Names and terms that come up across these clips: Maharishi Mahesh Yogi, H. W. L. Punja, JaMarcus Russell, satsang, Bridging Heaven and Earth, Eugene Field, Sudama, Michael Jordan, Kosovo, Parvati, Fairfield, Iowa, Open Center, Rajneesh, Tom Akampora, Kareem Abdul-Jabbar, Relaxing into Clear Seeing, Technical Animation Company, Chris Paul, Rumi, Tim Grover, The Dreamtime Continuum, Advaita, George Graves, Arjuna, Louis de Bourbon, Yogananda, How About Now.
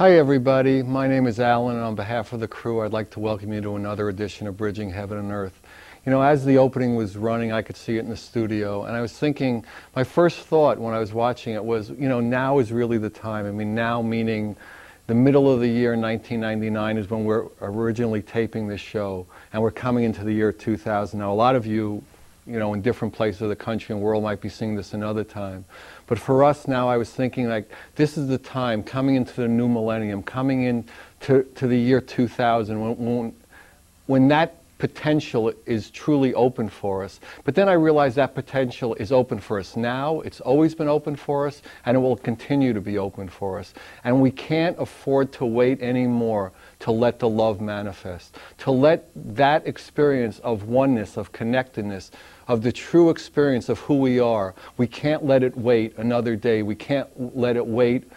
Hi everybody, my name is Alan, and on behalf of the crew I'd like to welcome you to another edition of Bridging Heaven and Earth. You know, as the opening was running, I could see it in the studio, and I was thinking, my first thought when I was watching it was, you know, now is really the time. I mean, now meaning the middle of the year 1999 is when we're originally taping this show, and we're coming into the year 2000. Now, a lot of you, you know, in different places of the country and world might be seeing this another time. But for us now, I was thinking, like, this is the time, coming into the new millennium, coming in to the year 2000, when that potential is truly open for us. But then I realized that potential is open for us now. It's always been open for us, and it will continue to be open for us. And we can't afford to wait anymore to let the love manifest, to let that experience of oneness, of connectedness, of the true experience of who we are. We can't let it wait another day. We can't let it wait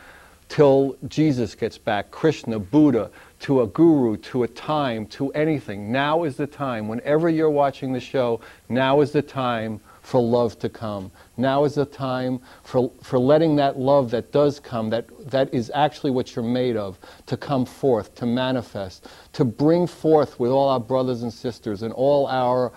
till Jesus gets back, Krishna, Buddha, to a guru, to a time, to anything. Now is the time. Whenever you're watching the show, now is the time for love to come. Now is the time for letting that love that does come, that is actually what you're made of, to come forth, to manifest, to bring forth with all our brothers and sisters and all our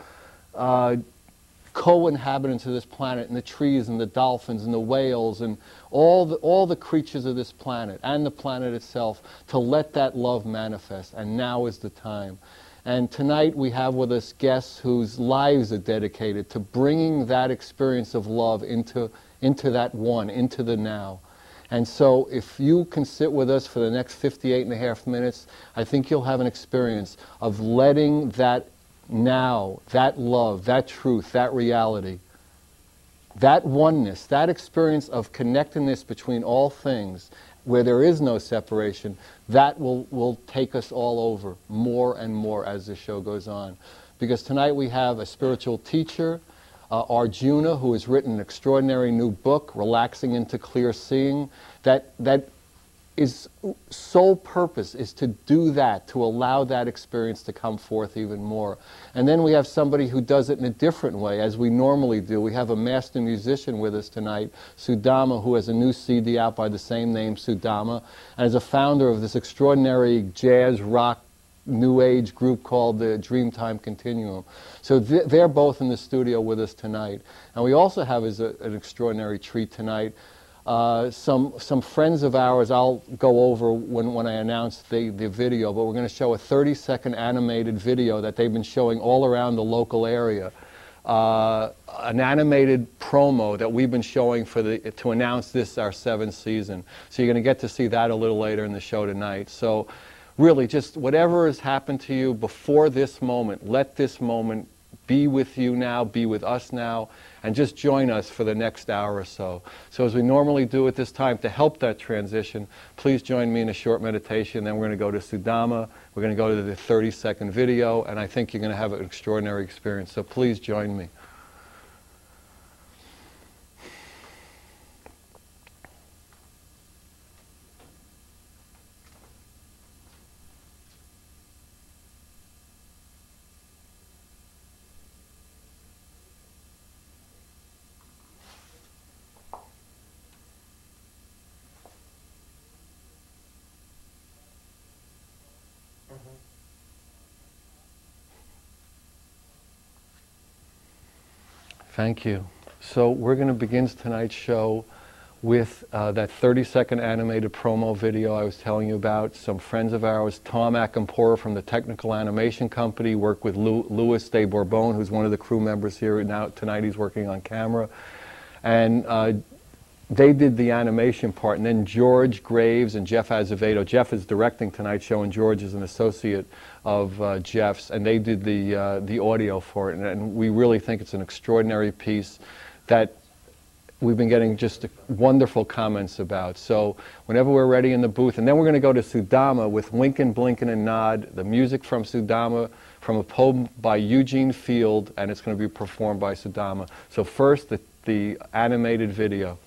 co-inhabitants of this planet, and the trees and the dolphins and the whales and all the creatures of this planet and the planet itself, to let that love manifest. And now is the time. And tonight we have with us guests whose lives are dedicated to bringing that experience of love into that one, into the now. And so if you can sit with us for the next 58.5 minutes, I think you'll have an experience of letting that now, that love, that truth, that reality, that oneness, that experience of connectedness between all things, where there is no separation, that will take us all over more and more as the show goes on. Because tonight we have a spiritual teacher, Arjuna, who has written an extraordinary new book, Relaxing into Clear Seeing, that his sole purpose is to do that, to allow that experience to come forth even more. And then we have somebody who does it in a different way, as we normally do. We have a master musician with us tonight, Sudama, who has a new CD out by the same name, Sudama, and is a founder of this extraordinary jazz, rock, new age group called The Dreamtime Continuum. So they're both in the studio with us tonight. And we also have an extraordinary treat tonight. Some friends of ours, I'll go over when I announce the video, but we're going to show a 30-second animated video that they've been showing all around the local area. An animated promo that we've been showing to announce this, our 7th season. So you're going to get to see that a little later in the show tonight. So really, just whatever has happened to you before this moment, let this moment be with you now, be with us now, and just join us for the next hour or so. So as we normally do at this time, to help that transition, please join me in a short meditation. Then we're going to go to Sudama, we're going to go to the 30-second video, and I think you're going to have an extraordinary experience. So please join me. Thank you. So we're going to begin tonight's show with that 30-second animated promo video I was telling you about. Some friends of ours, Tom Akampora from the Technical Animation Company, worked with Louis de Bourbon, who's one of the crew members here now. Tonight he's working on camera. And they did the animation part. And then George Graves and Jeff Azevedo. Jeff is directing tonight's show, and George is an associate of Jeff's, and they did the audio for it, and we really think it's an extraordinary piece that we've been getting just wonderful comments about. So whenever we're ready in the booth, and then we're going to go to Sudama with Winkin', Blinkin' and Nod, the music from Sudama, from a poem by Eugene Field, and it's going to be performed by Sudama. So first, the animated video.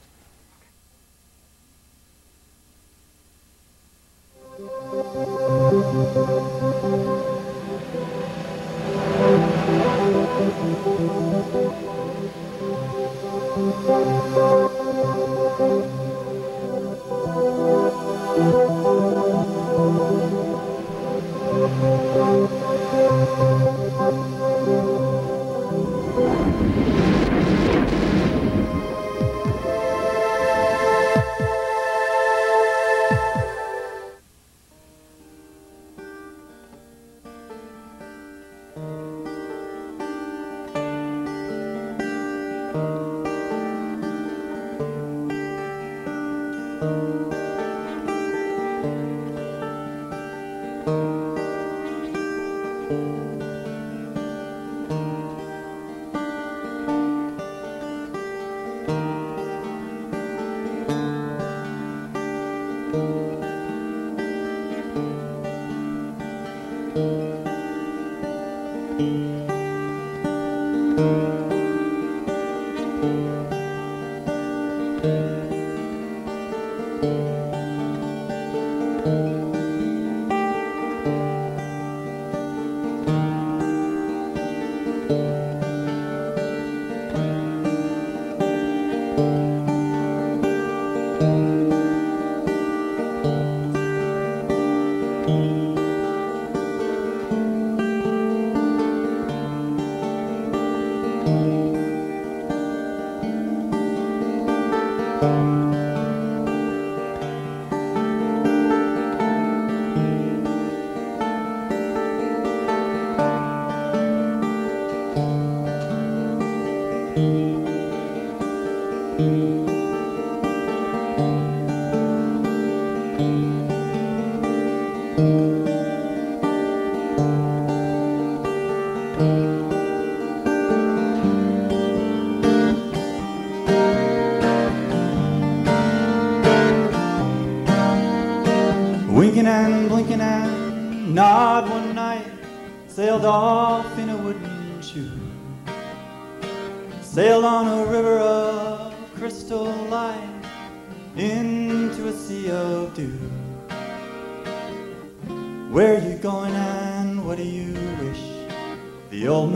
The old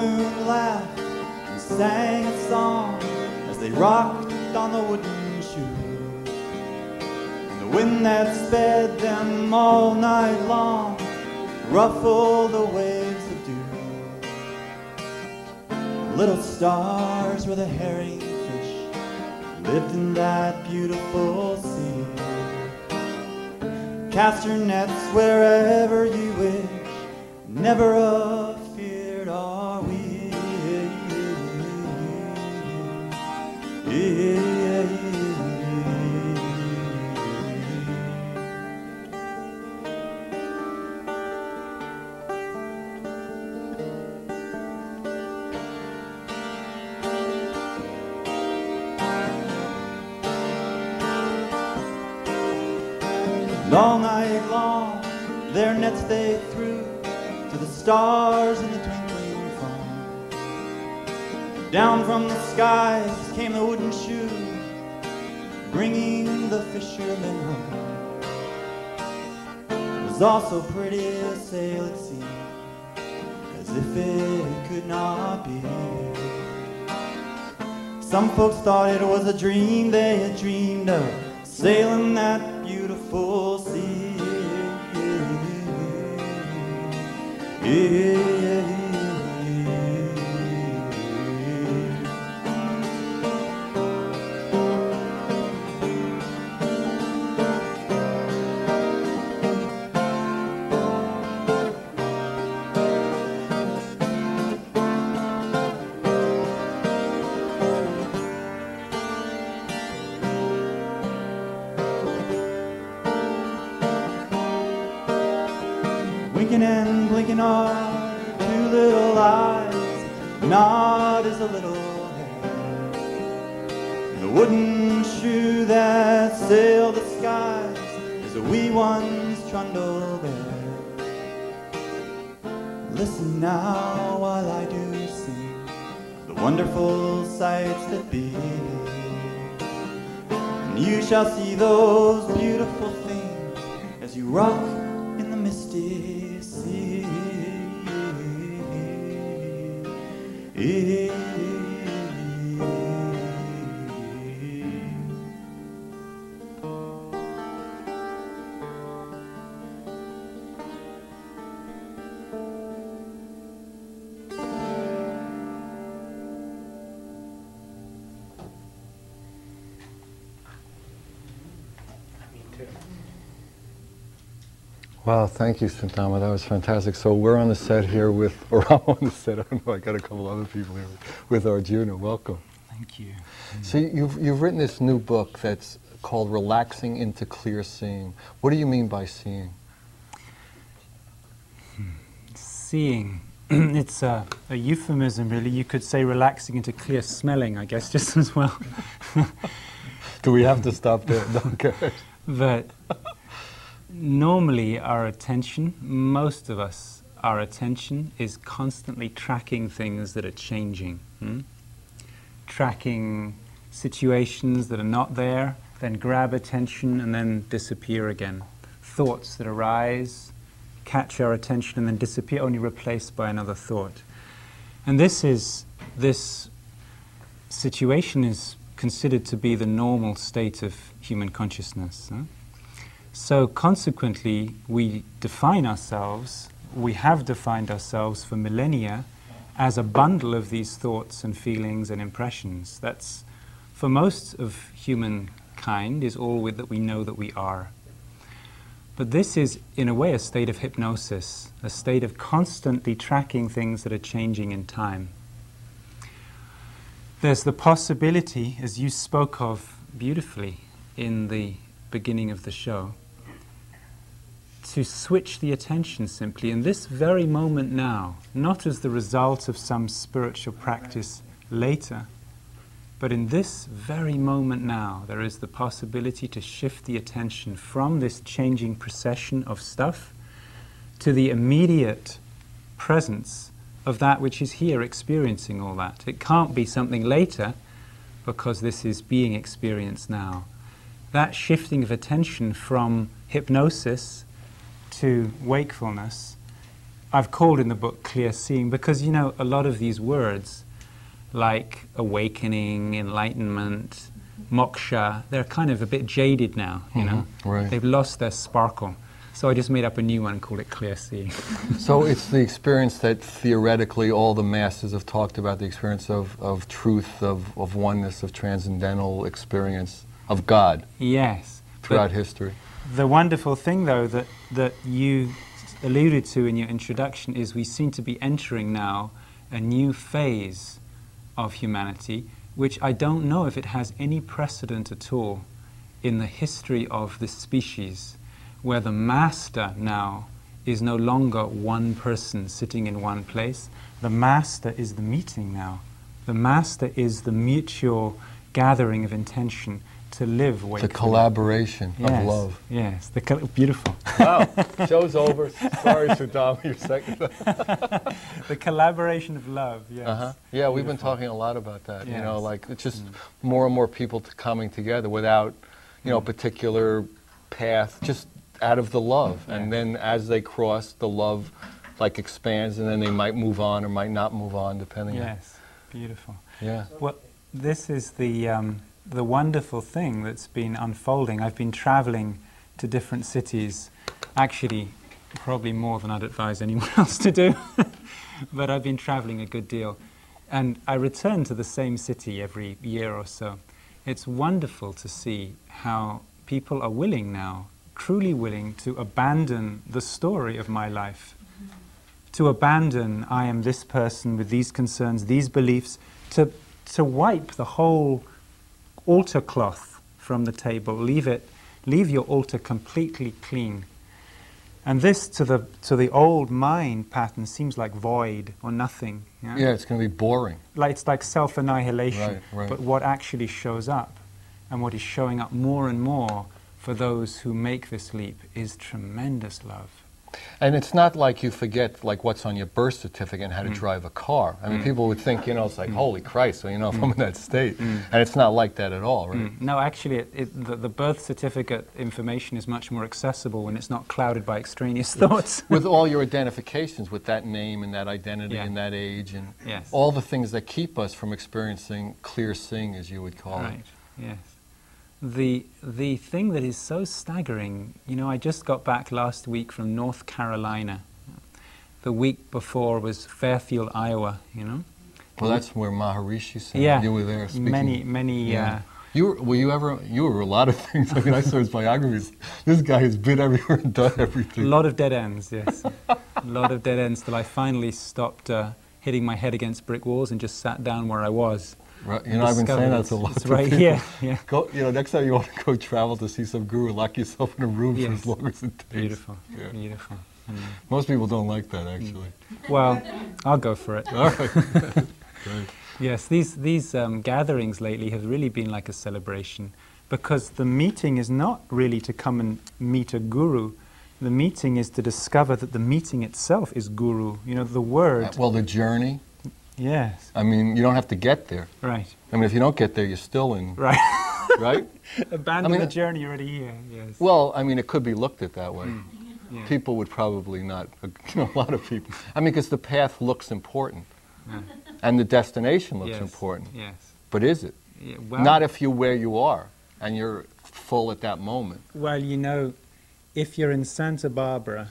moon laughed and sang a song as they rocked on the wooden shoe. And the wind that sped them all night long ruffled the waves of dew. Little stars were the herringfish lived in that beautiful sea. Cast your nets wherever you wish, never a All night long, their nets they threw to the stars in the twinkling foam. Down from the skies came the wooden shoe, bringing the fishermen home. It was all so pretty a sail at sea, as if it could not be. Some folks thought it was a dream they had dreamed of, sailing that full sea. too. Wow, thank you, Sudama. That was fantastic. So we're on the set here with, or I'm on the set, I don't know, I got a couple other people here with Arjuna. Welcome. Thank you. So you've written this new book that's called Relaxing into Clear Seeing. What do you mean by seeing? Seeing. It's a euphemism, really. You could say relaxing into clear smelling, I guess, just as well. Do we have to stop there? Okay. But normally our attention, most of us, our attention is constantly tracking things that are changing. Tracking situations that are not there, then grab attention and then disappear again. Thoughts that arise, catch our attention and then disappear, only replaced by another thought. And this situation is considered to be the normal state of human consciousness. So consequently, we define ourselves, we have defined ourselves for millennia as a bundle of these thoughts and feelings and impressions. That's, for most of humankind, is all that we know that we are. But this is, in a way, a state of hypnosis, a state of constantly tracking things that are changing in time. There's the possibility, as you spoke of beautifully in the beginning of the show, to switch the attention simply in this very moment now, not as the result of some spiritual practice later, but in this very moment now, there is the possibility to shift the attention from this changing procession of stuff to the immediate presence of that which is here experiencing all that. It can't be something later, because this is being experienced now. That shifting of attention from hypnosis to wakefulness, I've called in the book Clear Seeing, because, you know, a lot of these words, like awakening, enlightenment, moksha, they're kind of a bit jaded now, you know? Right. They've lost their sparkle. So I just made up a new one and called it Clear Seeing. So it's the experience that theoretically all the masters have talked about, the experience of truth, of oneness, of transcendental experience, of God. Yes. Throughout history. The wonderful thing, though, that you alluded to in your introduction is we seem to be entering now a new phase of humanity, which I don't know if it has any precedent at all in the history of the species, where the master now is no longer one person sitting in one place. The master is the meeting now. The master is the mutual gathering of intention to live wakefully. The collaboration of love. Yes, beautiful. Wow, show's over. Sorry, Sudama, you're second. The collaboration of love, yes. Yeah, beautiful. We've been talking a lot about that, you know, like it's just more and more people coming together without, you know, a particular path, just out of the love. And then as they cross, the love like expands, and then they might move on or might not move on, depending on. Yes, beautiful. Yeah. Well, this is the wonderful thing that's been unfolding. I've been traveling to different cities, actually probably more than I'd advise anyone else to do, but I've been traveling a good deal. And I return to the same city every year or so. It's wonderful to see how people are willing now, truly willing, to abandon the story of my life, to abandon I am this person with these concerns, these beliefs, to wipe the whole altar cloth from the table, leave your altar completely clean. And this to the old mind pattern seems like void or nothing. Yeah, it's going to be boring. Like it's like self-annihilation. Right. But what actually shows up, and what is showing up more and more for those who make this leap, is tremendous love. And it's not like you forget, like, what's on your birth certificate and how to drive a car. I mean, people would think, you know, it's like, holy Christ, well, you know, if I'm in that state. And it's not like that at all, right? No, actually, the birth certificate information is much more accessible when it's not clouded by extraneous thoughts. With all your identifications, with that name and that identity and that age and all the things that keep us from experiencing clear seeing, as you would call it. Yes. The thing that is so staggering, you know, I just got back last week from North Carolina. The week before was Fairfield, Iowa, you know. Well, that's where Maharishi said. You were there speaking. Many, many. You You were a lot of things. I mean, I saw his biographies. This guy has been everywhere and done everything. A lot of dead ends, yes. A lot of dead ends till I finally stopped hitting my head against brick walls and just sat down where I was. Right. You know, I've been saying that to a lot of people. Right here. Yeah. Go, you know, next time you want to go travel to see some guru, lock yourself in a room for as long as it takes. Beautiful, yeah. Beautiful. Mm. Most people don't like that, actually. Mm. Well, I'll go for it. All right. Great. Yes, these gatherings lately have really been like a celebration, because the meeting is not really to come and meet a guru. The meeting is to discover that the meeting itself is guru. You know, the word. Well, the journey. Yes. I mean, you don't have to get there. Right. I mean, if you don't get there, you're still in. Right. Right? Abandon the journey, you're already here. Yes. Well, I mean, it could be looked at that way. Mm. Yeah. People would probably not, you know, a lot of people. I mean, because the path looks important. Yeah. And the destination looks important. Yes. But is it? Yeah, well, not if you're where you are and you're full at that moment. Well, you know, if you're in Santa Barbara,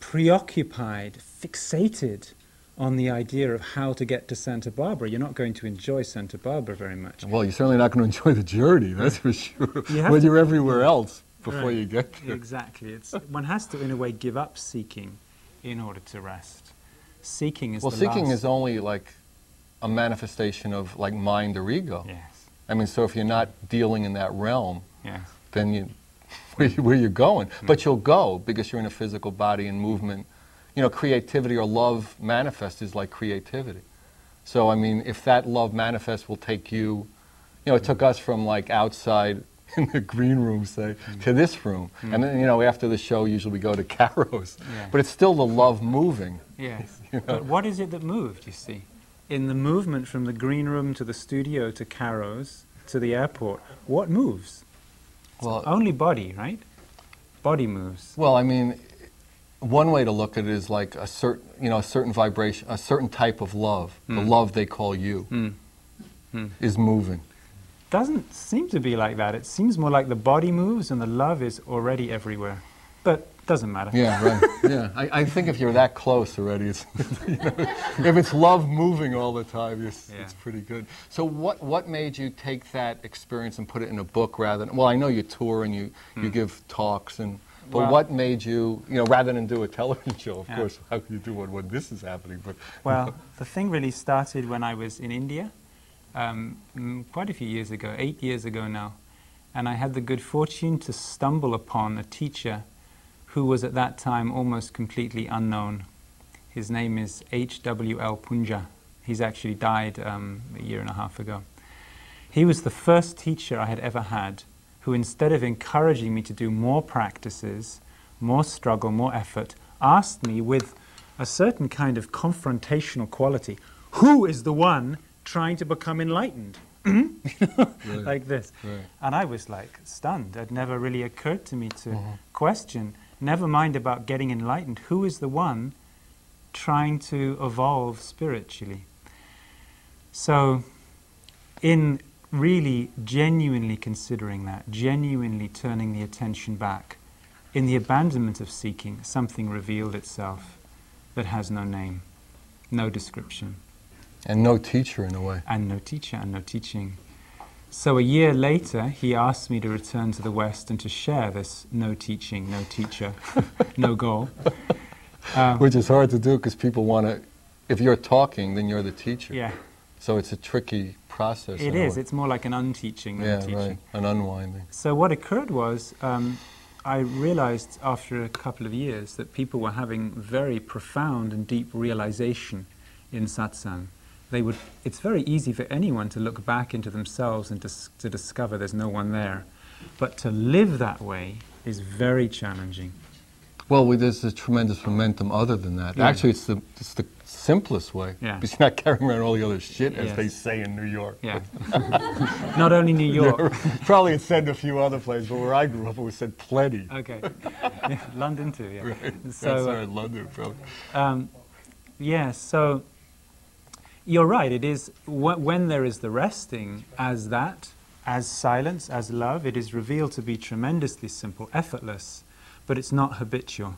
preoccupied, fixated on the idea of how to get to Santa Barbara, you're not going to enjoy Santa Barbara very much. Well, you're certainly not going to enjoy the journey, that's for sure. When you're everywhere else before you get there. Exactly. It's, one has to, in a way, give up seeking in order to rest. Seeking is is only like a manifestation of like mind or ego. Yes. I mean, so if you're not dealing in that realm, then where you're going. Mm. But you'll go because you're in a physical body and movement. You know, creativity or love manifest is like creativity. So I mean, if that love manifest will take you, you know, it took us from like outside in the green room, say, to this room. Mm. And then, you know, after the show, usually we go to Caro's. Yeah. But it's still the love moving. Yes. You know? But what is it that moved, you see? In the movement from the green room to the studio to Caro's to the airport, what moves? Well, only body, right? Body moves. Well, I mean, one way to look at it is like a certain, you know, a certain vibration, a certain type of love, the love they call you, is moving. Doesn't seem to be like that. It seems more like the body moves and the love is already everywhere. But doesn't matter. Yeah, right. Yeah. I think if you're that close already, it's, you know, if it's love moving all the time, it's pretty good. So what made you take that experience and put it in a book rather than, well, I know you tour and you give talks, but what made you, you know, rather than do a television show, of course, how can you do one when this is happening? But well, the thing really started when I was in India. Quite a few years ago, 8 years ago now, and I had the good fortune to stumble upon a teacher who was at that time almost completely unknown. His name is H. W. L. Punja. He's actually died a year and a half ago. He was the first teacher I had ever had who, instead of encouraging me to do more practices, more struggle, more effort, asked me with a certain kind of confrontational quality, who is the one trying to become enlightened, like this. Right. And I was like stunned. It never really occurred to me to question, never mind about getting enlightened, who is the one trying to evolve spiritually? So in really genuinely considering that, genuinely turning the attention back, in the abandonment of seeking, something revealed itself that has no name, no description. And no teacher, in a way. And no teacher, and no teaching. So a year later, he asked me to return to the West and to share this no teaching, no teacher, no goal. Which is hard to do, because people want to, if you're talking, then you're the teacher. Yeah. So it's a tricky process. It is. It's more like an unteaching than teaching. Right. An unwinding. So what occurred was, I realized after a couple of years that people were having very profound and deep realization in satsang. It's very easy for anyone to look back into themselves and to discover there's no one there. But to live that way is very challenging. Well, there's a tremendous momentum other than that. Yeah. Actually, it's the simplest way. Yeah. Because you're not carrying around all the other shit, as they say in New York. Yeah. Not only New York. Probably it said a few other places, but where I grew up, it was said plenty. Okay. London too, yeah. Right. So, sorry, London, probably. So... You're right, it is, when there is the resting as that, as silence, as love, it is revealed to be tremendously simple, effortless, but it's not habitual.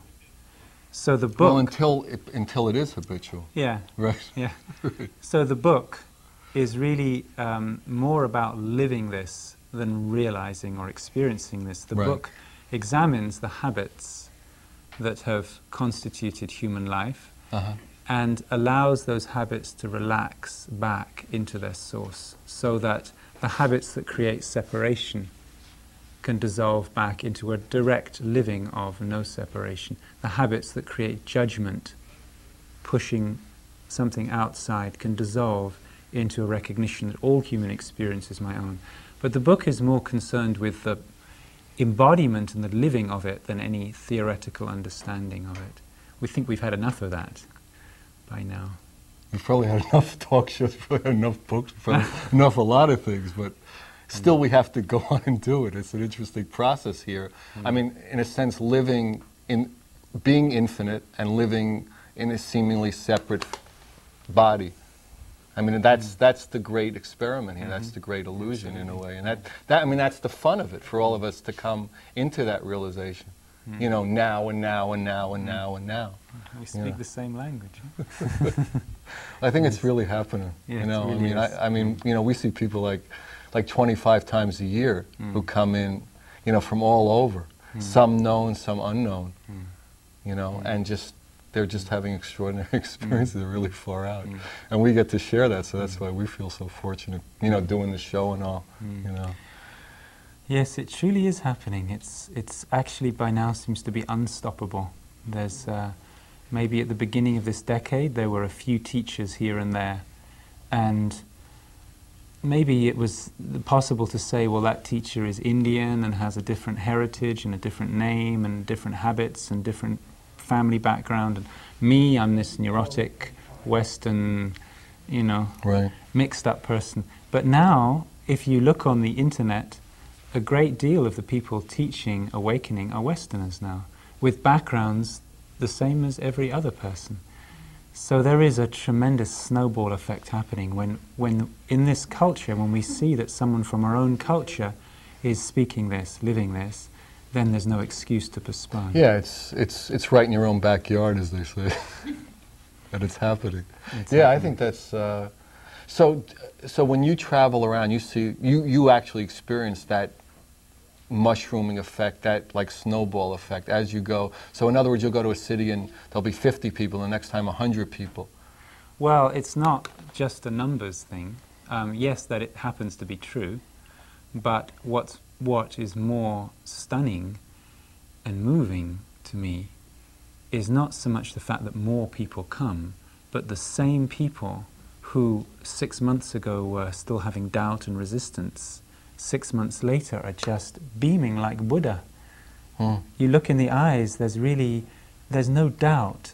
So the book... Well, until it is habitual. Yeah. Right. Yeah. So the book is really more about living this than realizing or experiencing this. The book examines the habits that have constituted human life and allows those habits to relax back into their source, so that the habits that create separation can dissolve back into a direct living of no separation. The habits that create judgment, pushing something outside, can dissolve into a recognition that all human experience is my own. But the book is more concerned with the embodiment and the living of it than any theoretical understanding of it. We think we've had enough of that by now. We've probably had enough talk shows, we've probably had enough books, we've probably had enough a lot of things, but still we have to go on and do it. It's an interesting process here. I mean, in a sense, living in being infinite and living in a seemingly separate body. I mean, that's the great experiment here. That's the great illusion in a way, and that I mean, that's the fun of it for all of us to come into that realization. You know, now and now and now and now and now. We speak the same language. Huh? I think it's really happening. Yeah, you know, really I mean, you know, we see people like 25 times a year who come in, you know, from all over, some known, some unknown, you know, and just. They're just having extraordinary experiences really far out. And we get to share that, so that's why we feel so fortunate, you know, doing the show and all, you know. Yes, it truly is happening. It's actually by now seems to be unstoppable. There's maybe at the beginning of this decade, there were a few teachers here and there, and maybe it was possible to say, well, that teacher is Indian and has a different heritage and a different name and different habits and different family background, and me, I'm this neurotic, Western, you know, mixed up person. But now, if you look on the internet, a great deal of the people teaching awakening are Westerners now, with backgrounds the same as every other person. So there is a tremendous snowball effect happening when in this culture, when we see that someone from our own culture is speaking this, living this, then there's no excuse to postpone. Yeah, it's right in your own backyard, as they say, that it's happening. I think that's so when you travel around, you see you actually experience that mushrooming effect, that like snowball effect as you go. So in other words, you'll go to a city and there'll be 50 people, and the next time 100 people. Well, it's not just a numbers thing. Yes, that it happens to be true, but what is more stunning and moving to me is not so much the fact that more people come, but the same people who 6 months ago were still having doubt and resistance, 6 months later are just beaming like Buddha. You look in the eyes, there's no doubt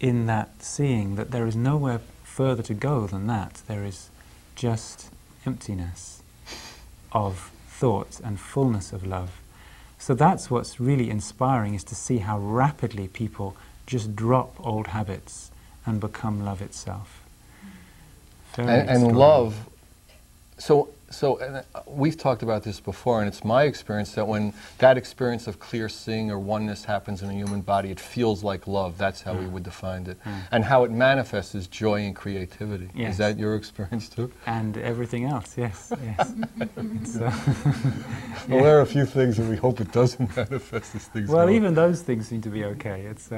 in that seeing that there is nowhere further to go than that. There is just emptiness of thoughts and fullness of love. So that's what's really inspiring, is to see how rapidly people just drop old habits and become love itself. And love, so we've talked about this before, and it's my experience that when that experience of clear seeing or oneness happens in a human body, it feels like love. That's how we would define it. And how it manifests is joy and creativity. Yes. Is that your experience too? And everything else, yes, yes. Well, there are a few things that we hope it doesn't manifest as things. Well, even those things seem to be okay. It's,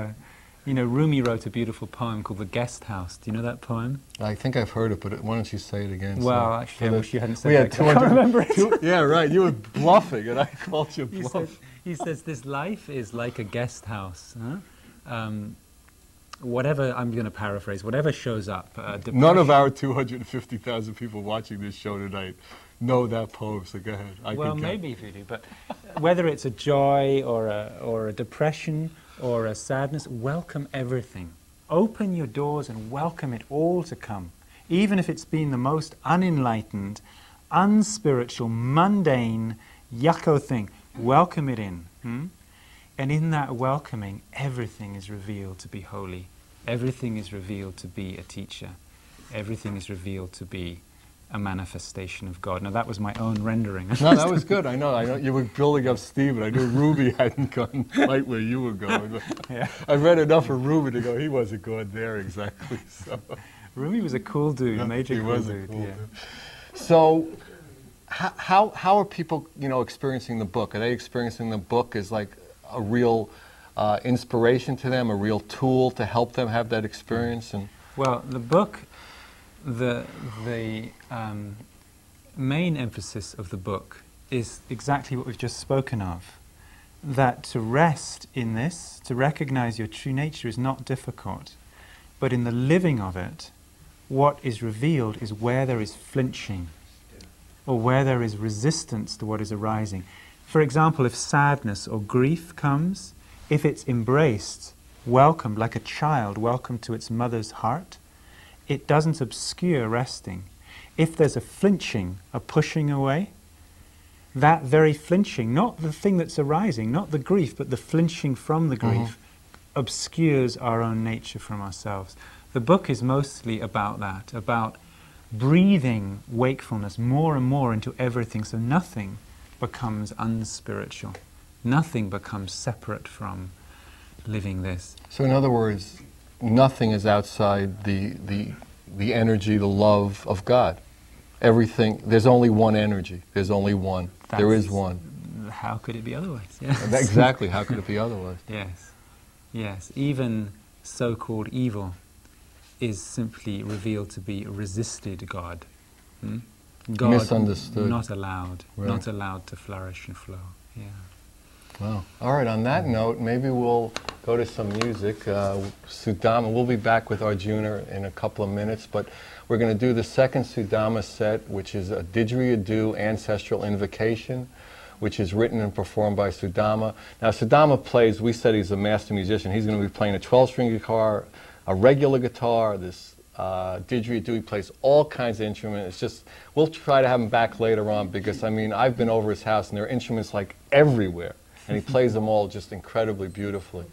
you know, Rumi wrote a beautiful poem called The Guest House. Do you know that poem? I think I've heard it, but why don't you say it again? Well, so actually, I wish you hadn't said that. I can't remember it. Yeah, right. You were bluffing, and I called you bluff. He says, this life is like a guest house. Huh? Whatever, I'm going to paraphrase, whatever shows up. None of our 250,000 people watching this show tonight know that poem, so go ahead. Well, maybe if you do, but whether it's a joy or a depression, or a sadness, welcome everything. Open your doors and welcome it all to come, even if it's been the most unenlightened, unspiritual, mundane, yucko thing. Welcome it in. And in that welcoming, everything is revealed to be holy. Everything is revealed to be a teacher. Everything is revealed to be a manifestation of God. Now, that was my own rendering. No, that was good. I know. You were building up Steve, and I knew Ruby hadn't gone right where you were going. I've read enough of Ruby to go, he wasn't going there exactly. So. Rumi was a cool dude, yeah, major cool dude. Cool, yeah. So, how are people, you know, experiencing the book? Are they experiencing the book as like a real inspiration to them, a real tool to help them have that experience? And well, the book, the main emphasis of the book is exactly what we've just spoken of. That to rest in this, to recognize your true nature is not difficult, but in the living of it, what is revealed is where there is flinching, or where there is resistance to what is arising. For example, if sadness or grief comes, if it's embraced, welcomed, like a child welcomed to its mother's heart, it doesn't obscure resting. If there's a flinching, a pushing away, that very flinching, not the thing that's arising, not the grief, but the flinching from the grief, obscures our own nature from ourselves. The book is mostly about that, about breathing wakefulness more and more into everything, so nothing becomes unspiritual. Nothing becomes separate from living this. So in other words, nothing is outside the energy, the love of God. Everything, there's only one energy, there's only one, there is one. How could it be otherwise? Yes. Exactly, how could it be otherwise? Yes, yes. Even so-called evil is simply revealed to be resisted God. Hmm? God misunderstood. Not allowed, right. Not allowed to flourish and flow. Yeah. Wow. All right, on that note, maybe we'll go to some music. Sudama, we'll be back with Arjuna in a couple of minutes, but we're going to do the second Sudama set, which is a didgeridoo ancestral invocation, which is written and performed by Sudama. Now, Sudama plays, we said he's a master musician. He's going to be playing a 12-string guitar, a regular guitar, this didgeridoo. He plays all kinds of instruments. It's just, we'll try to have him back later on because, I mean, I've been over his house and there are instruments like everywhere. And he plays them all just incredibly beautifully.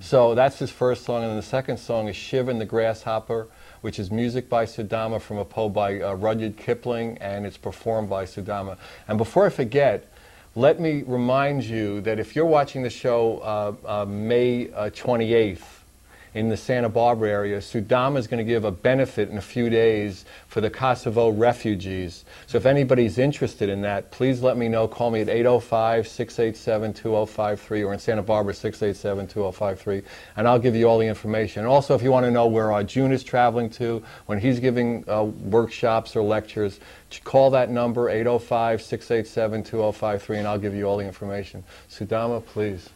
So that's his first song, and then the second song is Shiv and the Grasshopper, which is music by Sudama from a poem by Rudyard Kipling, and it's performed by Sudama. And before I forget, let me remind you that if you're watching the show May 28th in the Santa Barbara area, Sudama is going to give a benefit in a few days for the Kosovo refugees. So if anybody's interested in that, please let me know. Call me at 805-687-2053 or in Santa Barbara, 687-2053, and I'll give you all the information. And also, if you want to know where Arjuna is traveling to, when he's giving workshops or lectures, call that number, 805-687-2053, and I'll give you all the information. Sudama, please.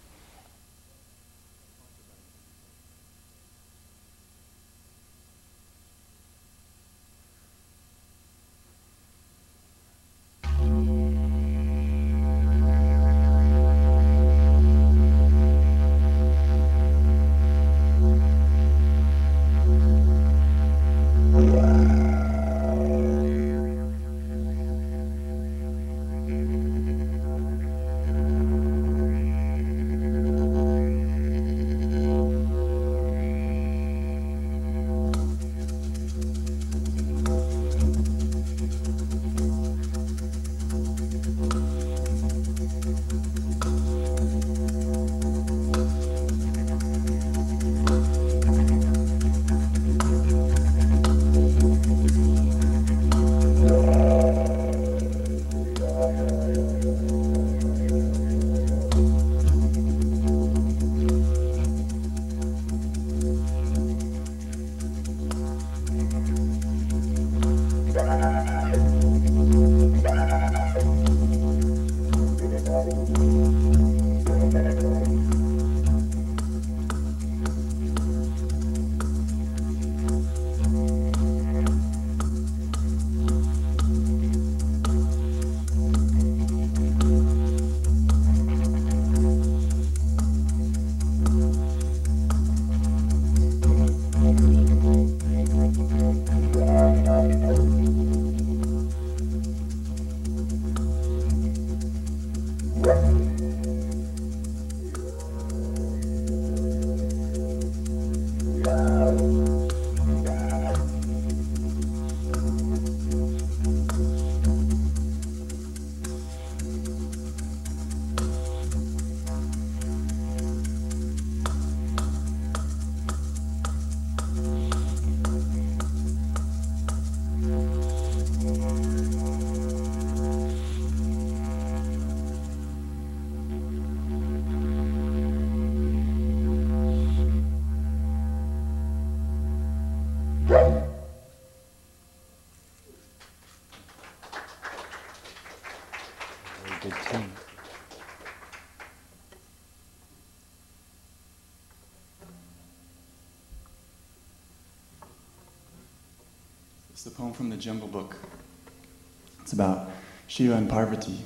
It's the poem from the Jungle Book. It's about Shiva and Parvati.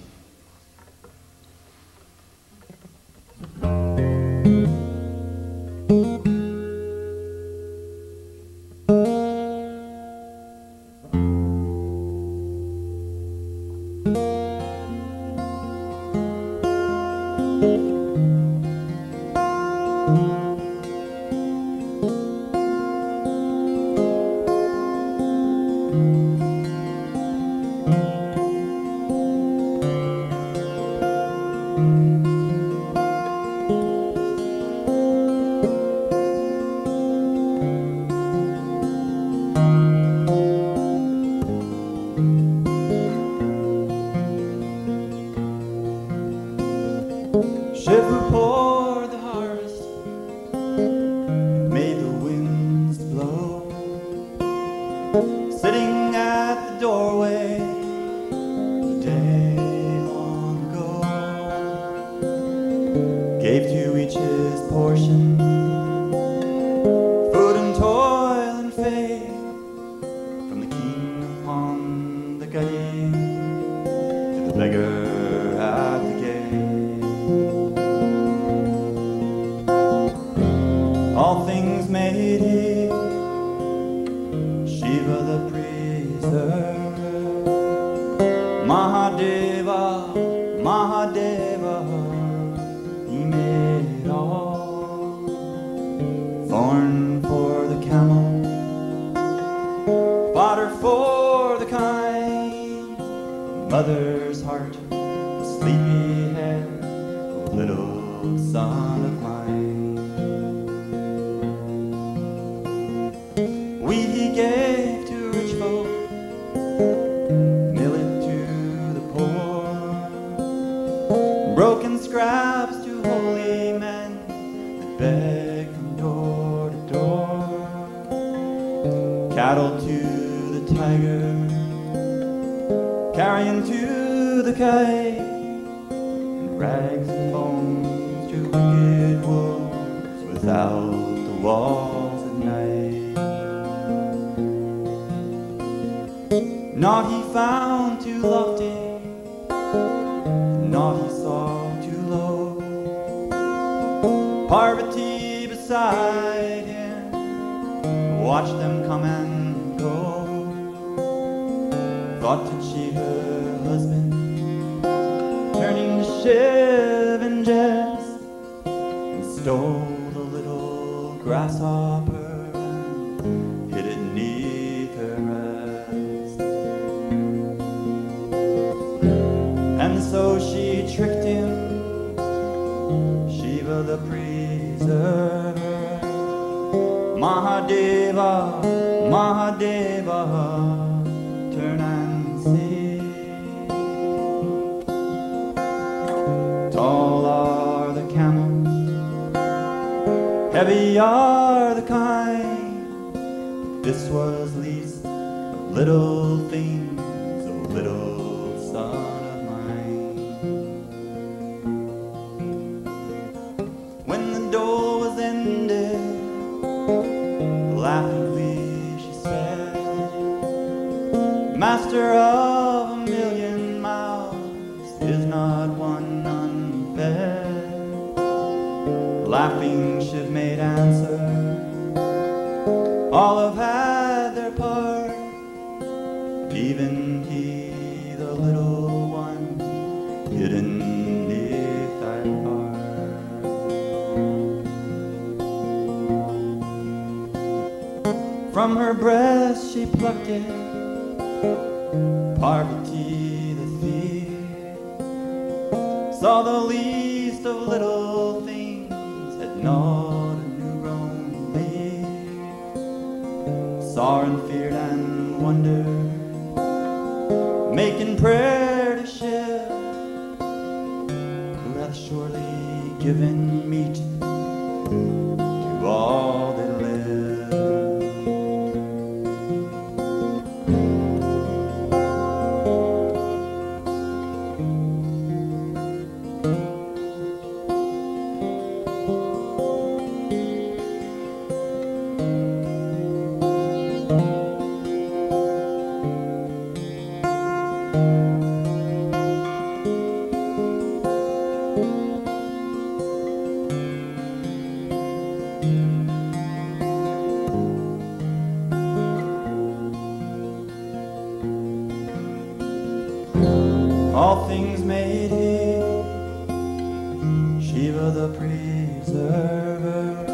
to the preserver.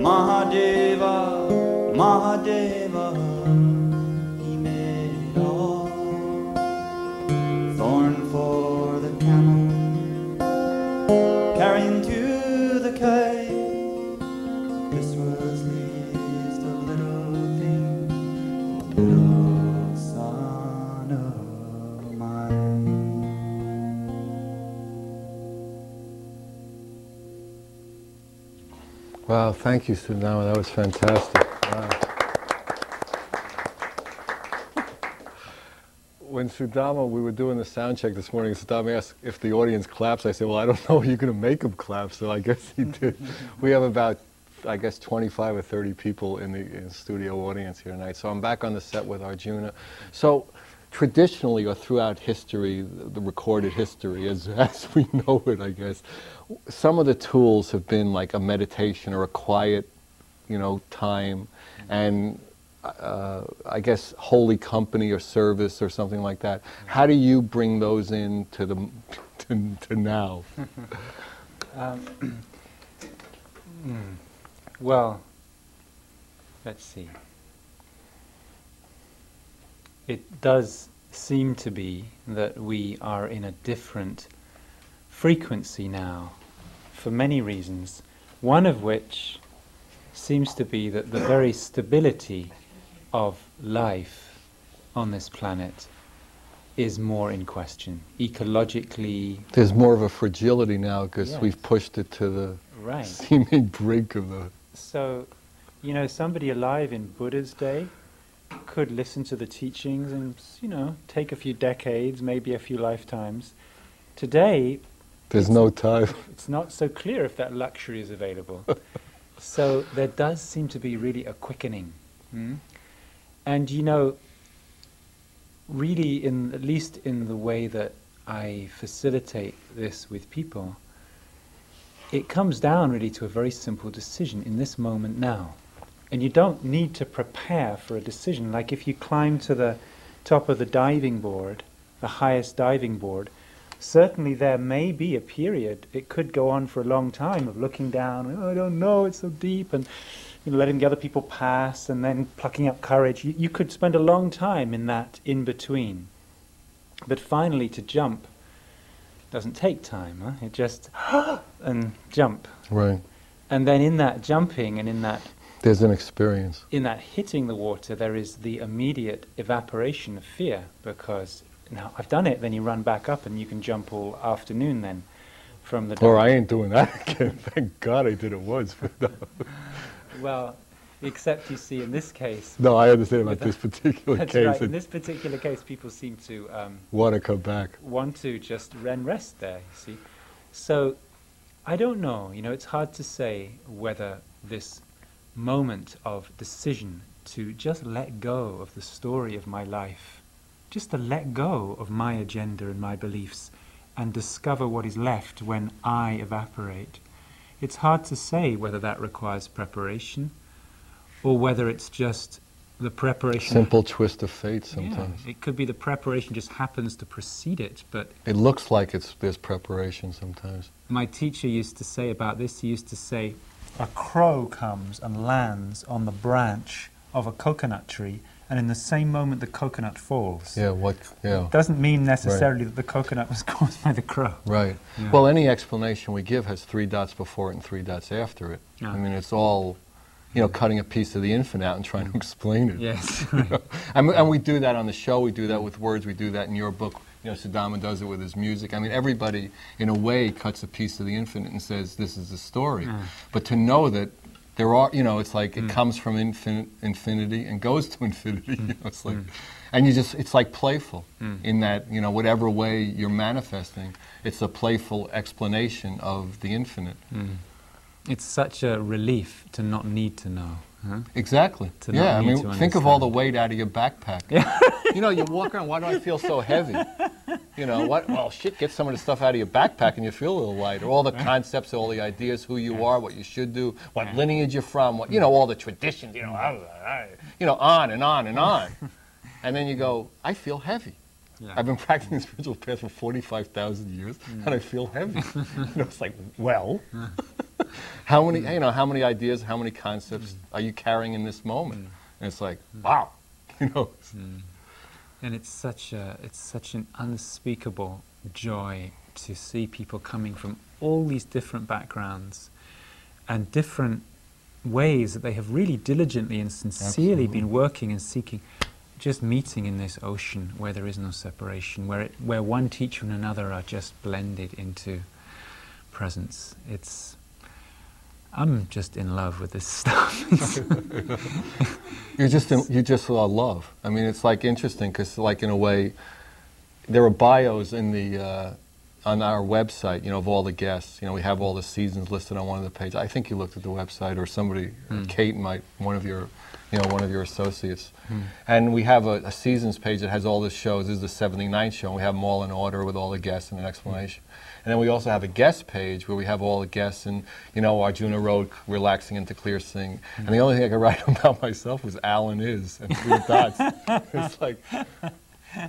Mahadeva, Mahadeva, he made it all. Thorn for the camel, carrying to the cave. This was least a little thing, a little son of mine. Wow, thank you, Sudama. That was fantastic. When Sudama, we were doing the sound check this morning, Sudama asked if the audience claps. I said, well, I don't know, you're going to make them clap, so I guess he did. We have about, I guess, 25 or 30 people in the studio audience here tonight. So I'm back on the set with Arjuna. So traditionally, or throughout history, the recorded history, as we know it, I guess, some of the tools have been like a meditation or a quiet, you know, time, and I guess holy company or service or something like that. How do you bring those in to the to now? Well, let's see. It does seem to be that we are in a different frequency now, for many reasons. One of which seems to be that the very stability of life on this planet is more in question. Ecologically, there's more of a fragility now because we've pushed it to the seeming brink of the... So, you know, somebody alive in Buddha's day could listen to the teachings and, you know, take a few decades, maybe a few lifetimes. Today... there's no time. It's not so clear if that luxury is available. So there does seem to be really a quickening. And you know, really, in at least in the way that I facilitate this with people, it comes down really to a very simple decision in this moment now. And you don't need to prepare for a decision. Like if you climb to the top of the diving board, the highest diving board, certainly there may be a period, it could go on for a long time, of looking down, oh, I don't know, it's so deep, and you know, letting the other people pass, and then plucking up courage. You could spend a long time in that in-between. But finally, to jump doesn't take time. It just, and jump. Right. And then in that jumping and in that... there's an experience. In that hitting the water, there is the immediate evaporation of fear, because now I've done it, then you run back up and you can jump all afternoon then from the... or I ain't doing that again. Thank God I did it once. But no. Well, except you see in this case... no, I understand about this particular case. Right. In this particular case, people seem to... want to come back. Want to just rest there, you see. So, I don't know. You know, it's hard to say whether this moment of decision to just let go of the story of my life, just to let go of my agenda and my beliefs and discover what is left when I evaporate, it's hard to say whether that requires preparation or whether it's just the preparation... simple twist of fate sometimes. Yeah, it could be the preparation just happens to precede it, but... it looks like it's there's preparation sometimes. My teacher used to say about this, he used to say, a crow comes and lands on the branch of a coconut tree, and in the same moment the coconut falls. Yeah, what? Yeah. It doesn't mean necessarily that the coconut was caused by the crow. Right. Yeah. Well, any explanation we give has three dots before it and three dots after it. Yeah. I mean, it's all, you know, cutting a piece of the infinite out and trying to explain it. Yes. Right. You know? And we do that on the show. We do that with words. We do that in your book. You know, Sudama does it with his music. I mean, everybody, in a way, cuts a piece of the infinite and says, this is the story. But to know that there are, you know, it's like it comes from infinity and goes to infinity. You know, it's like, and you just, it's like playful in that, you know, whatever way you're manifesting, it's a playful explanation of the infinite. It's such a relief to not need to know. Exactly. To I mean, think of all the weight out of your backpack. You know, you walk around, why do I feel so heavy? You know, what, well, shit, get some of the stuff out of your backpack and you feel a little lighter. All the concepts, all the ideas, who you are, what you should do, what lineage you're from, what, you know, all the traditions, you know, on and on and on. And then you go, I feel heavy. Yeah. I've been practicing the spiritual path for 45,000 years, and I feel heavy. You know, it's like, well, how many, you know, how many ideas, how many concepts are you carrying in this moment? And it's like, wow, you know. And it's such an unspeakable joy to see people coming from all these different backgrounds and different ways that they have really diligently and sincerely been working and seeking, just meeting in this ocean where there is no separation, where, where one teacher and another are just blended into presence. It's, I'm just in love with this stuff. you just love. I mean, it's like interesting because, like, in a way, there are bios in the on our website, you know, of all the guests. You know, we have all the seasons listed on one of the pages. I think you looked at the website, or somebody, or Kate might, one of your, you know, one of your associates. And we have a seasons page that has all the shows. This is the 79th show, and we have them all in order with all the guests and an explanation. And then we also have a guest page where we have all the guests, and, you know, Arjuna wrote Relaxing into Clear Seeing. And the only thing I could write about myself was Alan is, and 3 dots. It's like,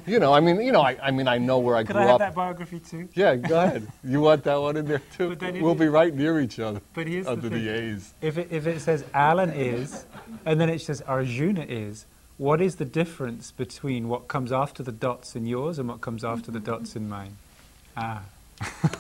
you know, I mean, you know, I mean, I know where I grew up. Could I have that biography too? Yeah, go ahead. You want that one in there too? We'll be right near each other. But here's under the A's. If it says Alan is, and then it says Arjuna is, what is the difference between what comes after the dots in yours and what comes after the dots in mine? Ah.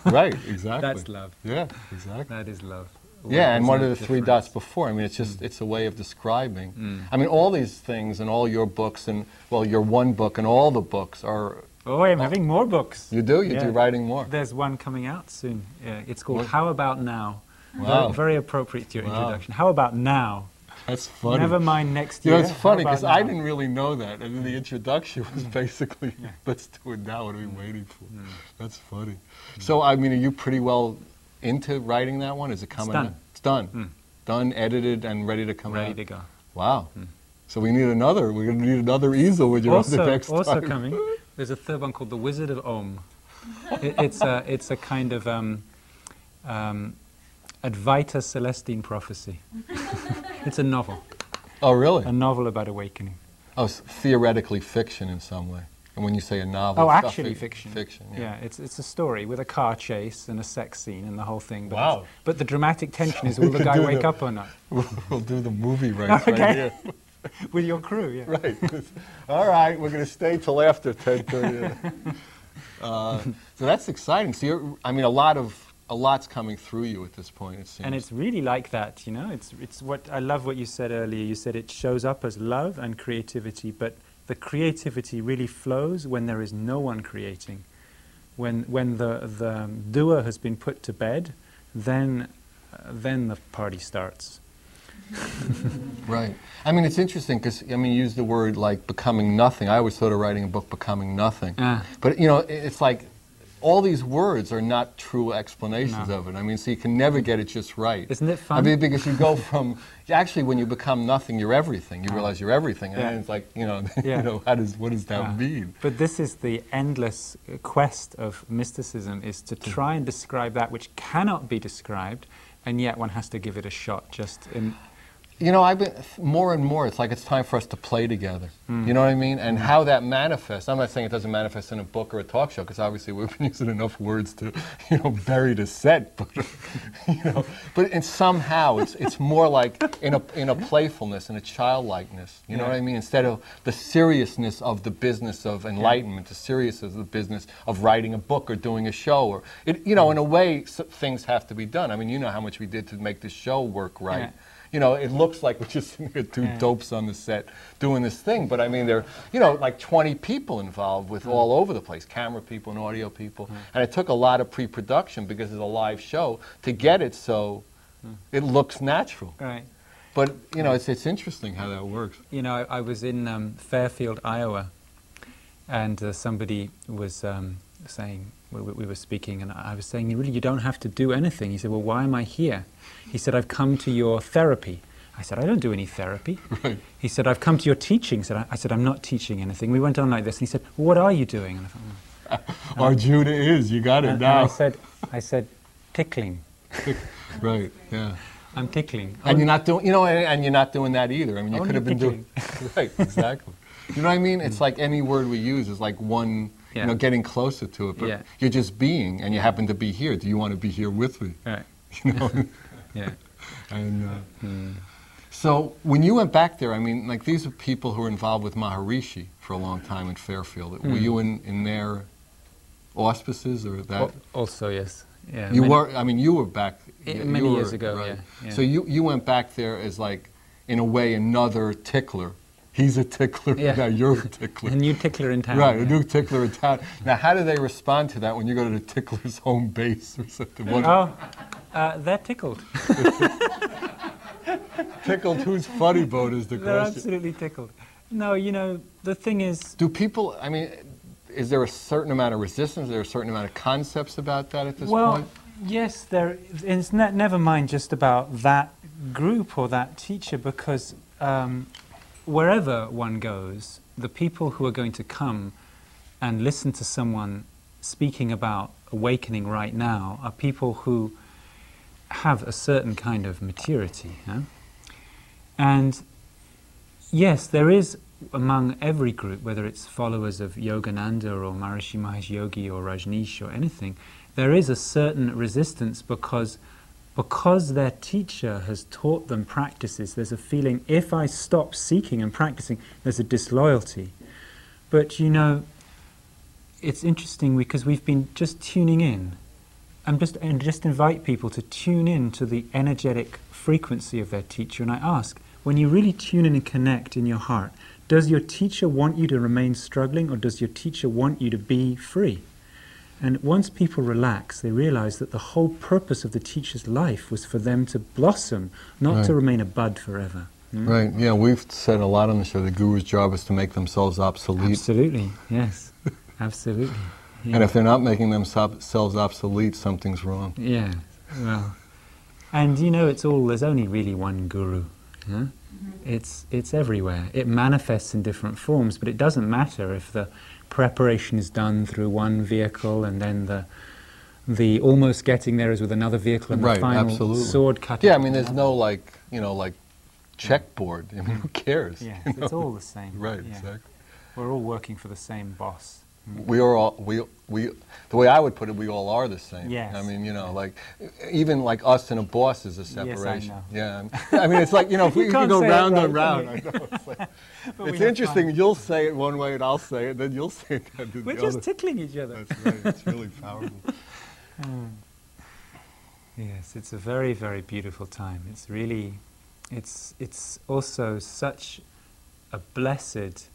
Right, exactly. That's love. Yeah, exactly. That is love. Yeah, and one of the difference? 3 dots before. I mean, it's just, it's a way of describing. I mean, all these things and all your books and, well, your one book and all the books are... Oh, I'm having more books. You do? You do writing more. There's one coming out soon. Yeah, it's called How About Now. Wow. Very appropriate to your introduction. How About Now? That's funny. Never mind next year. You know, it's funny because I didn't really know that. And then the introduction was basically, let's do it now. What are we waiting for? That's funny. So, I mean, are you pretty well... into writing that one? Is it coming? It's done. Done, edited, and ready to come out. Ready to go. Wow. So we need another. We're going to need another easel when you're on the next time. Also coming, there's a third one called The Wizard of Om. it's a kind of Advaita Celestine prophecy. It's a novel. Oh, really? A novel about awakening. Oh, so theoretically fiction in some way. And when you say a novel, actually fiction. Fiction, yeah. It's a story with a car chase and a sex scene and the whole thing. But but the dramatic tension is, will the guy wake up or not? We'll do the movie right here. With your crew, yeah. Right. All right, we're going to stay till after 10:30. So that's exciting. So you're, I mean, a lot's coming through you at this point, it seems. And it's really like that, you know. It's what I love what you said earlier. You said it shows up as love and creativity, but the creativity really flows when there is no one creating. When the doer has been put to bed, then the party starts. Right. I mean, it's interesting because, I mean, you use the word like becoming nothing. I always thought of writing a book, becoming nothing. But, you know, it's like all these words are not true explanations of it. I mean, so you can never get it just right. Isn't it fun? I mean, because you go from, actually, when you become nothing, you're everything. You realize you're everything. And then it's like, you know, you know, what does that mean? But this is the endless quest of mysticism, is to try and describe that which cannot be described, and yet one has to give it a shot just in... You know, I've been, more and more, it's like it's time for us to play together. You know what I mean? And how that manifests. I'm not saying it doesn't manifest in a book or a talk show, because obviously we've been using enough words to, you know, bury the set. But, you know, but and somehow it's more like in a playfulness, in a childlikeness. You know what I mean? Instead of the seriousness of the business of enlightenment, the seriousness of the business of writing a book or doing a show. Or it, you know, in a way, things have to be done. I mean, you know how much we did to make the show work right. You know, it looks like we're just sitting here, two dopes on the set doing this thing, but I mean, there are, you know, like 20 people involved with all over the place, camera people and audio people, and it took a lot of pre-production because it's a live show to get it so it looks natural. Right. But, you know, it's interesting how that works. You know, I was in Fairfield, Iowa, and somebody was saying, we were speaking, and I was saying, really, you don't have to do anything. He said, well, why am I here? He said, I've come to your therapy. I said, I don't do any therapy. Right. He said, I've come to your teaching. I said, I'm not teaching anything. We went on like this, and he said, well, what are you doing? And I thought, well, Arjuna is, you got it now. And I said, tickling. Right, yeah. I'm tickling. And you're not doing, you know, and you're not doing that either. I mean, you could have been tickling. Doing, right, exactly. You know what I mean? It's like any word we use is like one... yeah. you know, getting closer to it. But yeah. you're just being, and you happen to be here. Do you want to be here with me? Right. You know? yeah. And, so when you went back there, I mean, like, these are people who were involved with Maharishi for a long time in Fairfield. Were you in their auspices or that? Also, yes. Yeah, you were, I mean, you were back... Many years ago, right? Yeah. So you went back there as, like, in a way, another tickler. He's a tickler, yeah. now you're a tickler. A new tickler in town. Right, yeah. a new tickler in town. Now, how do they respond to that when you go to the tickler's home base or something? Oh, they're tickled. Tickled whose funny boat is the question. They're absolutely tickled. No, you know, the thing is... Do people, I mean, is there a certain amount of resistance? Is there a certain amount of concepts about that at this point? Well, yes, there is. Never mind just about that group or that teacher, because wherever one goes, the people who are going to come and listen to someone speaking about awakening right now are people who have a certain kind of maturity. Huh? And yes, there is among every group, whether it's followers of Yogananda or Maharishi Mahesh Yogi or Rajneesh or anything, there is a certain resistance because their teacher has taught them practices. There's a feeling, if I stop seeking and practicing, there's a disloyalty. But you know, it's interesting because we've been just tuning in. And just invite people to tune in to the energetic frequency of their teacher. And I ask, when you really tune in and connect in your heart, does your teacher want you to remain struggling, or does your teacher want you to be free? And once people relax, they realize that the whole purpose of the teacher's life was for them to blossom, not to remain a bud forever. Mm? Right, yeah, we've said a lot on the show, the guru's job is to make themselves obsolete. Absolutely, yes, absolutely. Yeah. And if they're not making themselves obsolete, something's wrong. Yeah, well, and you know, it's all, there's only really one guru. Huh? It's everywhere. It manifests in different forms, but it doesn't matter if the preparation is done through one vehicle and then the almost getting there is with another vehicle and the final sword cutting. Yeah, I mean, there's no like, you know, like checkboard. I mean, who cares? Yeah, you know? It's all the same. Right, yeah. Exactly. We're all working for the same boss. We are all, the way I would put it, we all are the same. Yes. I mean, you know, like, even like us and a boss is a separation. Yes, I know. Yeah. I mean, it's like, you know, if we can go round on round. I know, it's like, it's interesting, you'll say it one way and I'll say it, then you'll say it the other. We're just tickling each other. That's right, it's really powerful. Yes, it's a very, very beautiful time. It's really, it's also such a blessed,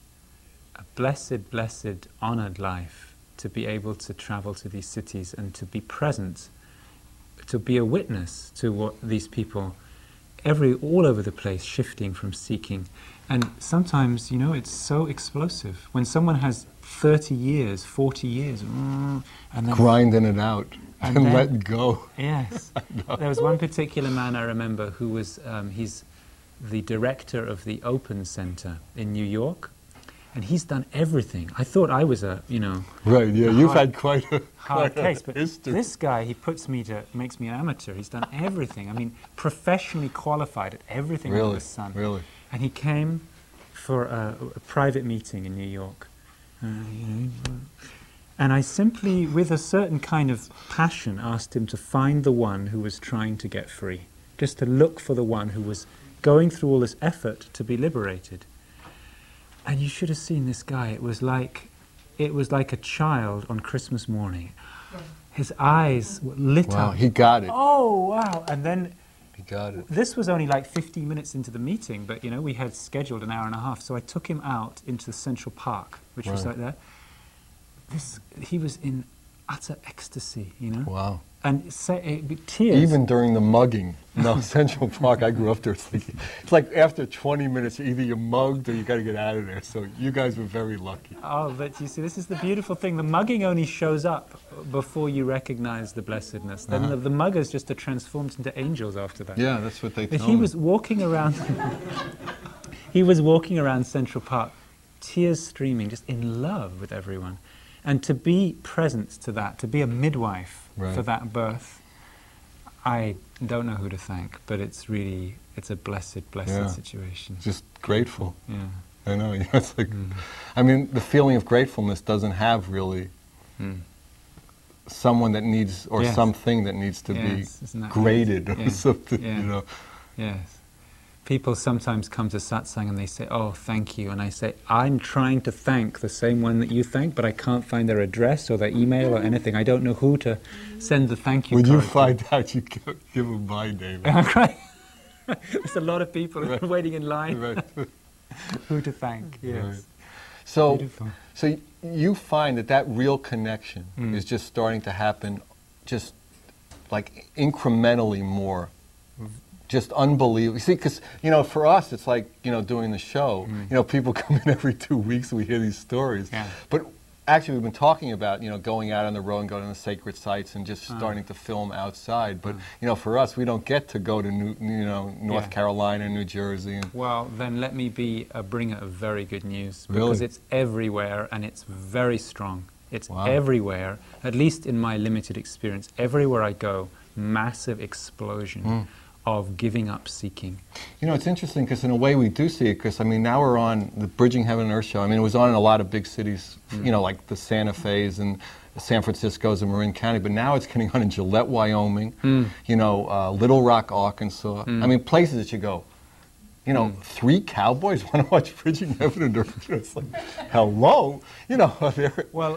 honored life to be able to travel to these cities and to be present, to be a witness to what these people, all over the place, shifting from seeking. And sometimes, you know, it's so explosive. When someone has 30 years, 40 years, and then... grinding it out and letting go. Yes. There was one particular man I remember who was, he's the director of the Open Center in New York. And he's done everything. I thought I was a, you know... Right, yeah, you've had quite a hard case, but history. This guy, he makes me an amateur. He's done everything. I mean, professionally qualified at everything under the sun. Really. And he came for a private meeting in New York. And I simply, with a certain kind of passion, asked him to find the one who was trying to get free, just to look for the one who was going through all this effort to be liberated. And you should have seen this guy. It was like a child on Christmas morning. His eyes lit up. Wow, he got it. Oh, wow. And then... he got it. This was only like 15 minutes into the meeting, but, you know, we had scheduled an hour and a half, so I took him out into the Central Park, which was like that. He was in utter ecstasy, you know? Wow. And tears. Even during the mugging. No, Central Park, I grew up there. It's like after 20 minutes, either you're mugged or you got to get out of there. So you guys were very lucky. Oh, but you see, this is the beautiful thing. The mugging only shows up before you recognize the blessedness. Then the muggers just are transformed into angels after that. Yeah, that's what they tell me. He was walking around Central Park, tears streaming, just in love with everyone. And to be present to that, to be a midwife for that birth, I don't know who to thank, but it's really, it's a blessed situation. Just grateful. Yeah. I know, you know, it's like, I mean, the feeling of gratefulness doesn't have really someone that needs, or something that needs to be graded or something, you know. Yes. People sometimes come to satsang and they say, oh, thank you. And I say, I'm trying to thank the same one that you thank, but I can't find their address or their email or anything. I don't know who to send the thank you card. When you find out, you give them my name. There's a lot of people waiting in line. Who to thank, yes. So, so you find that that real connection is just starting to happen, just like incrementally more. Just unbelievable. You see, because, you know, for us, it's like, you know, doing the show. You know, people come in every 2 weeks, we hear these stories. But actually, we've been talking about, you know, going out on the road and going to the sacred sites and just starting to film outside. But, you know, for us, we don't get to go to, North Carolina, New Jersey. And well, then let me be a bringer of very good news. Because it's everywhere and it's very strong. It's everywhere, at least in my limited experience. Everywhere I go, massive explosion. Of giving up seeking. You know, it's interesting because in a way we do see it, because I mean now we're on the Bridging Heaven and Earth show. I mean it was on in a lot of big cities, you know, like the Santa Fe's and San Francisco's and Marin County, but now it's getting on in Gillette, Wyoming, you know, Little Rock, Arkansas. I mean places that you go, you know, three cowboys want to watch Bridging Heaven and Earth. It's like, hello? You know,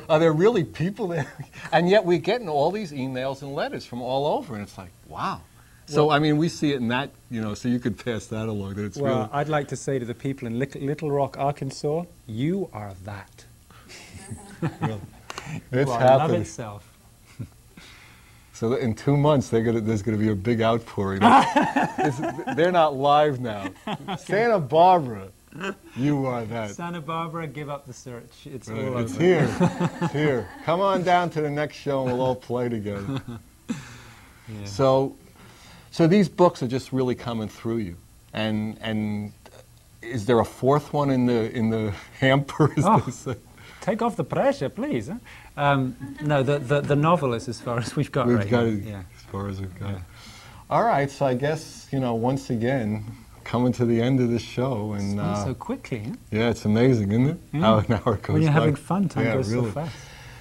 are there really people there? And yet we're getting all these emails and letters from all over and it's like, wow. So, I mean, we see it in that, you know, so you could pass that along. That it's well, really I'd like to say to the people in Little Rock, Arkansas, you are that. It's happening. Love itself. So in 2 months, there's going to be a big outpouring. They're not live now. Santa Barbara, you are that. Santa Barbara, give up the search. It's all over. It's here. It's here. Come on down to the next show and we'll all play together. So... So these books are just really coming through you, and is there a fourth one in the hamper? Take off the pressure, please. No, the novel is as far as we've got as far as we've got. All right, so I guess you know once again coming to the end of the show and so quickly. Yeah, it's amazing, isn't it? How an hour goes. When you're having fun, time goes so fast.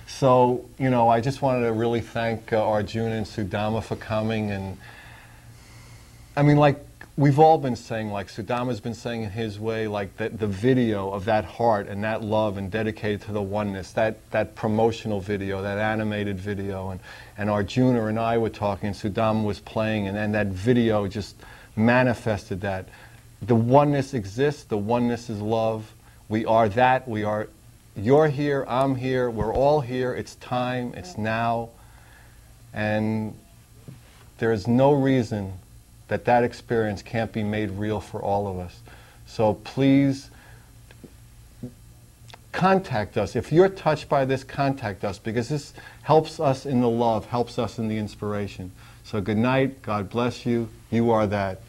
So you know, I just wanted to really thank Arjuna and Sudama for coming and. I mean, like, we've all been saying, like, Sudama's been saying in his way, like, the video of that heart and that love and dedicated to the oneness, that promotional video, that animated video, and Arjuna and I were talking, and Sudama was playing, and that video just manifested that. The oneness exists, the oneness is love, we are that, we are, you're here, I'm here, we're all here, it's time, it's now, and there is no reason that experience can't be made real for all of us. So please contact us. If you're touched by this, contact us because this helps us in the love, helps us in the inspiration. So good night, God bless you, you are that.